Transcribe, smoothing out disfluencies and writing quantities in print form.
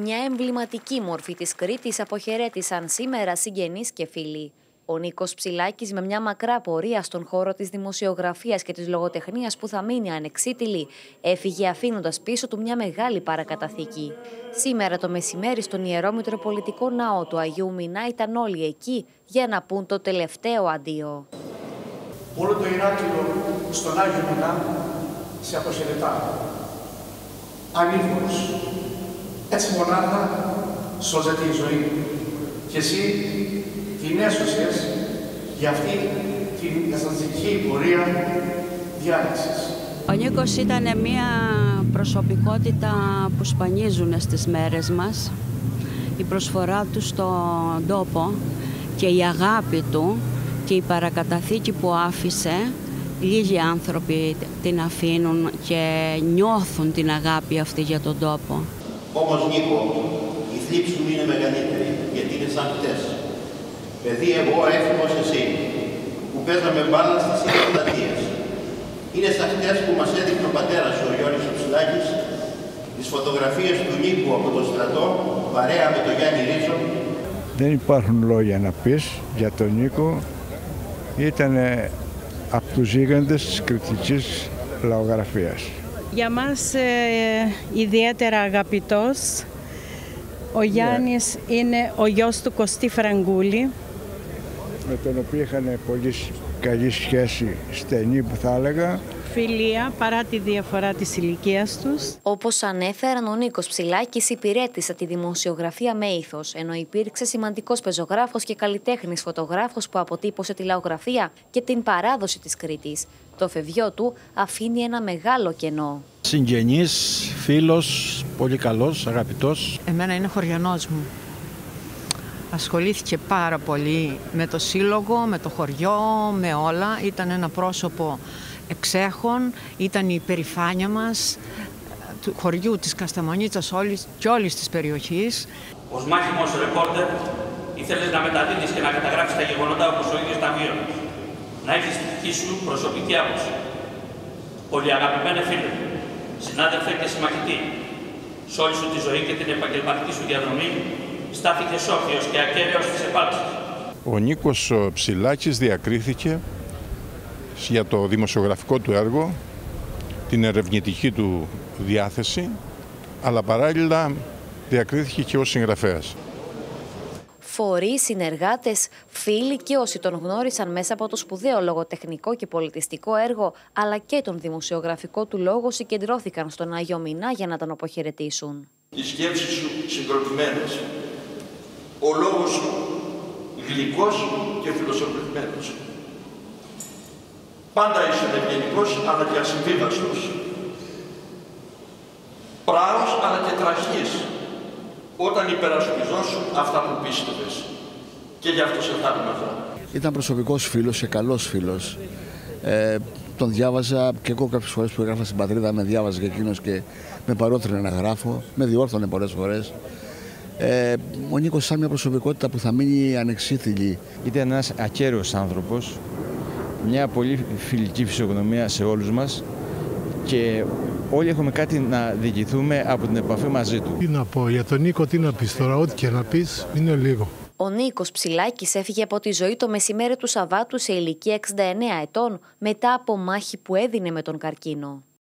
Μια εμβληματική μορφή της Κρήτης αποχαιρέτησαν σήμερα συγγενείς και φίλοι. Ο Νίκος Ψιλάκης, με μια μακρά πορεία στον χώρο της δημοσιογραφίας και της λογοτεχνίας που θα μείνει ανεξίτηλη, έφυγε αφήνοντας πίσω του μια μεγάλη παρακαταθήκη. Σήμερα το μεσημέρι στον Ιερό Μητροπολιτικό Ναό του Αγίου Μινά ήταν όλοι εκεί για να πούν το τελευταίο αντίο. Όλο το Ηράκλειο στον Άγιο Μινά σε αποχαιρετά. Ανήφος, έτσι μονάχα σώζεται η ζωή. Και εσύ την έσωσες για αυτή την καταστατική πορεία διάλεξης. Ο Νίκος ήταν μια προσωπικότητα που σπανίζουν στις μέρες μας. Η προσφορά του στον τόπο και η αγάπη του και η παρακαταθήκη που άφησε, λίγοι άνθρωποι την αφήνουν και νιώθουν την αγάπη αυτή για τον τόπο. Όμως Νίκο, η θλίψη μου είναι μεγαλύτερη, γιατί είναι σαν χτες. Παιδί εγώ έφυγος εσύ, που παίζαμε μπάλα στις εκατατίες. Είναι σαν χτες που μας έδειχνε ο πατέρας ο Γιάννης Ψιλάκης τις φωτογραφίες του Νίκου από τον στρατό, παρέα με τον Γιάννη Ρίσο. Δεν υπάρχουν λόγια να πεις για τον Νίκο. Ήτανε από τους γίγαντες της κριτικής λαογραφίας. Για μας ιδιαίτερα αγαπητός, ο Γιάννης είναι ο γιος του Κωστή Φραγκούλη. Με τον οποίο είχαν πολύ καλή σχέση, στενή που θα έλεγα. Φιλία, παρά τη διαφορά της ηλικίας τους. Όπως ανέφεραν, ο Νίκος Ψιλάκης υπηρέτησε τη δημοσιογραφία με ήθος, ενώ υπήρξε σημαντικός πεζογράφος και καλλιτέχνης φωτογράφος που αποτύπωσε τη λαογραφία και την παράδοση της Κρήτης. Το φεβιό του αφήνει ένα μεγάλο κενό. Συγγενής, φίλος, πολύ καλός, αγαπητός. Εμένα είναι χωριανός μου. Ασχολήθηκε πάρα πολύ με το σύλλογο, με το χωριό, με όλα. Ήταν ένα πρόσωπο εξέχων, ήταν η περηφάνεια μας, του χωριού, της Κασταμονίτσας και όλης της περιοχής. Ως μάχημος ρεπόρτερ ήθελες να μεταδίδεις και να καταγράφεις τα γεγονότα όπως ο ίδιος τα βίωνες. Να έχεις τη δική σου προσωπική άποψη. Πολύ αγαπημένε φίλε, συνάδελφε και συμμαχητή, σε όλη σου τη ζωή και την επαγγελματική σου διαδρομή, στάθηκε όφιος και ακέραιος της επάλξης. Ο Νίκος Ψιλάκης διακρίθηκε για το δημοσιογραφικό του έργο, την ερευνητική του διάθεση, αλλά παράλληλα διακρίθηκε και ως συγγραφέας. Φορείς, συνεργάτες, φίλοι και όσοι τον γνώρισαν μέσα από το σπουδαίο λογοτεχνικό και πολιτιστικό έργο, αλλά και τον δημοσιογραφικό του λόγο, συγκεντρώθηκαν στον Άγιο Μινά για να τον αποχαιρετήσουν. Οι σκέψεις σου συγκροτημένες, ο λόγος σου γλυκός και φιλοσοφημένος. Πάντα είσαι ευγενικός, αλλά και ασυμβίβαστος. Πράος, αλλά και τραχής, όταν υπερασπιζόσουν αυτά που πίστευες. Και γι' αυτό σε θαύμαζα. Ήταν προσωπικός φίλος και καλός φίλος. Τον διάβαζα και εγώ κάποιες φορές που έγραφα στην πατρίδα, με διάβαζε και εκείνος και με παρότρινε να γράφω, με διόρθωνε πολλές φορές. Ο Νίκος ήταν μια προσωπικότητα που θα μείνει ανεξίτηλη. Ήταν ένας ακέραιος άνθρωπος. Μια πολύ φιλική φυσιογνωμία σε όλους μας και όλοι έχουμε κάτι να διηγηθούμε από την επαφή μαζί του. Τι να πω για τον Νίκο, τι να πεις τώρα, ό,τι και να πεις είναι λίγο. Ο Νίκος Ψιλάκης έφυγε από τη ζωή το μεσημέρι του Σαββάτου σε ηλικία 69 ετών μετά από μάχη που έδινε με τον καρκίνο.